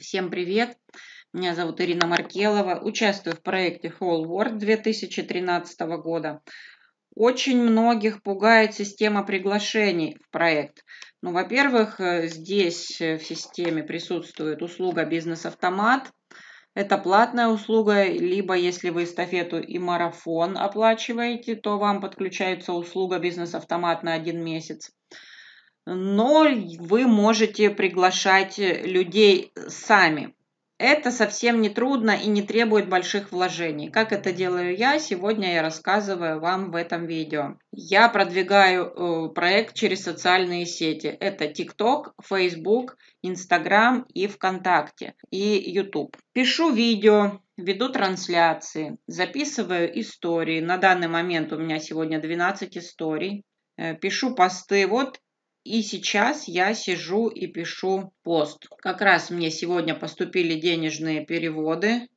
Всем привет! Меня зовут Ирина Маркелова. Участвую в проекте Whole World 2013 года. Очень многих пугает система приглашений в проект. Ну, во-первых, здесь в системе присутствует услуга «Бизнес-автомат». Это платная услуга, либо если вы эстафету и марафон оплачиваете, то вам подключается услуга «Бизнес-автомат» на 1 месяц. Но вы можете приглашать людей сами. Это совсем не трудно и не требует больших вложений. Как это делаю я, сегодня я рассказываю вам в этом видео. Я продвигаю проект через социальные сети. Это TikTok, Facebook, Instagram и ВКонтакте, и YouTube. Пишу видео, веду трансляции, записываю истории. На данный момент у меня сегодня 12 историй. Пишу посты. Вот. И сейчас я сижу и пишу пост. Как раз мне сегодня поступили денежные переводы.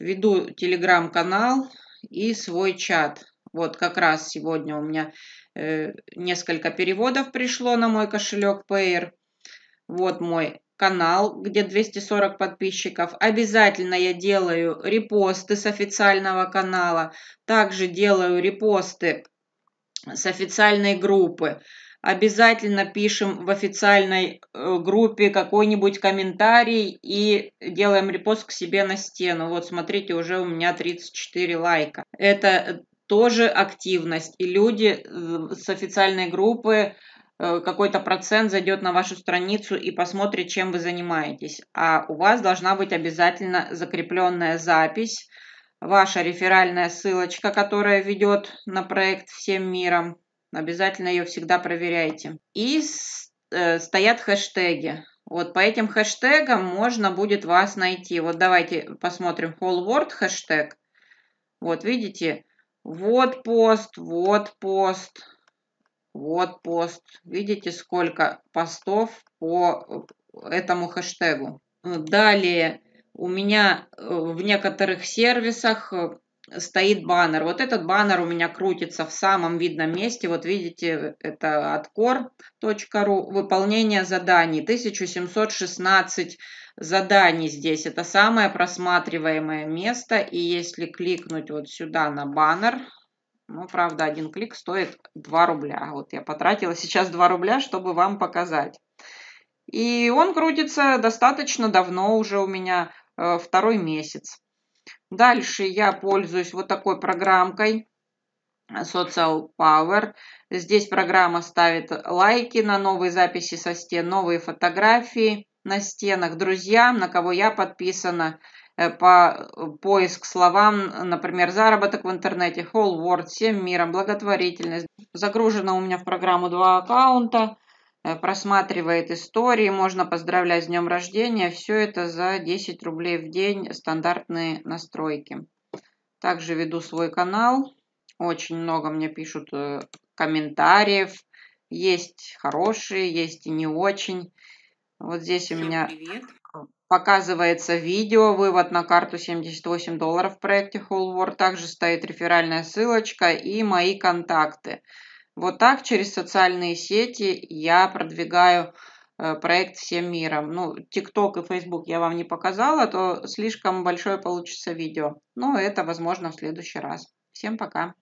Веду телеграм-канал и свой чат. Вот как раз сегодня у меня несколько переводов пришло на мой кошелек payeer. Вот мой канал, где 240 подписчиков. Обязательно я делаю репосты с официального канала. Также делаю репосты с официальной группы. Обязательно пишем в официальной группе какой-нибудь комментарий и делаем репост к себе на стену. Вот смотрите, уже у меня 34 лайка. Это тоже активность. И люди с официальной группы, какой-то процент зайдет на вашу страницу и посмотрит, чем вы занимаетесь. А у вас должна быть обязательно закрепленная запись, ваша реферальная ссылочка, которая ведет на проект всем миром. Обязательно ее всегда проверяйте. И стоят хэштеги. Вот по этим хэштегам можно будет вас найти. Вот давайте посмотрим Whole World хэштег. Вот видите, вот пост, вот пост, вот пост. Видите, сколько постов по этому хэштегу. Далее у меня в некоторых сервисах стоит баннер. Вот этот баннер у меня крутится в самом видном месте. Вот видите, это откор.ру. Выполнение заданий. 1716 заданий здесь. Это самое просматриваемое место. И если кликнуть вот сюда на баннер, ну, правда, 1 клик стоит 2 рубля. Вот я потратила сейчас 2 рубля, чтобы вам показать. И он крутится достаточно давно уже у меня, 2 месяц. Дальше я пользуюсь вот такой программкой Social Power. Здесь программа ставит лайки на новые записи со стен, новые фотографии на стенах, друзьям, на кого я подписана, по поиск словам, например, заработок в интернете, Whole World, всем миром, благотворительность. Загружено у меня в программу 2 аккаунта, просматривает истории, можно поздравлять с днем рождения. Все это за 10 рублей в день, стандартные настройки. Также веду свой канал. Очень много мне пишут комментариев. Есть хорошие, есть и не очень. Вот здесь у меня показывается видео, вывод на карту $78 в проекте Whole World. Также стоит реферальная ссылочка и мои контакты. Вот так через социальные сети я продвигаю проект всем миром. Ну, TikTok и Facebook я вам не показала, то слишком большое получится видео. Но это возможно в следующий раз. Всем пока!